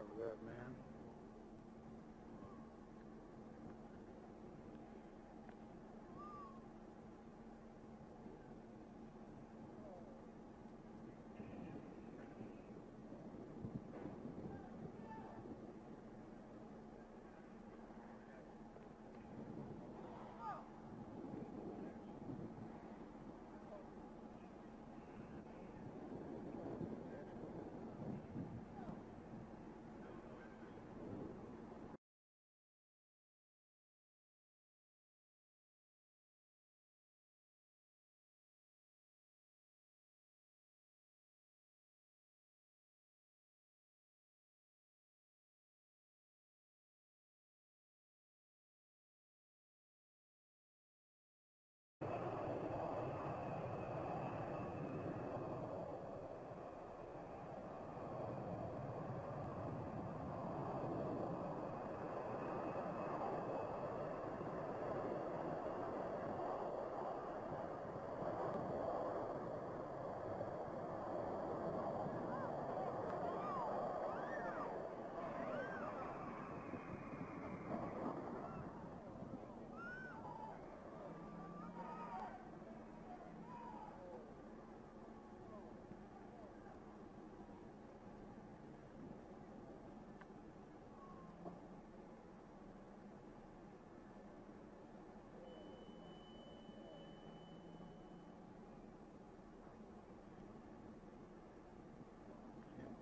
over that, man.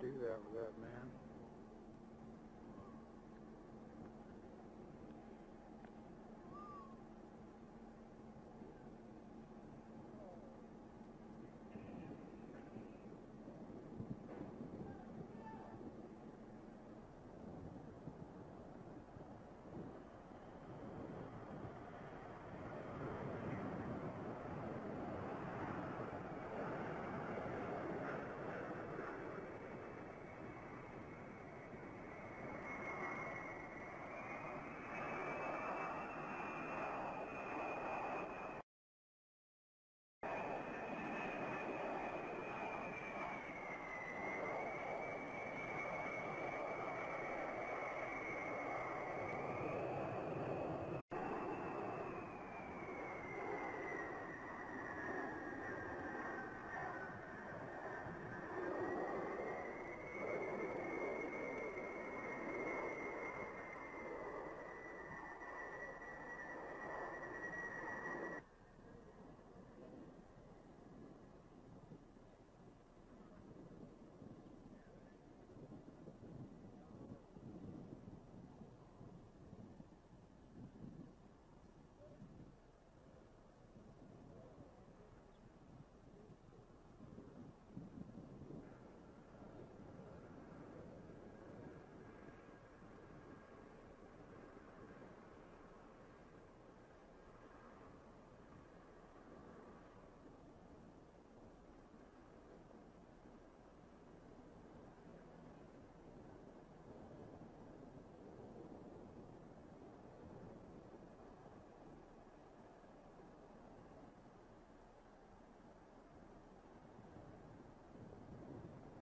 Do that with that, man.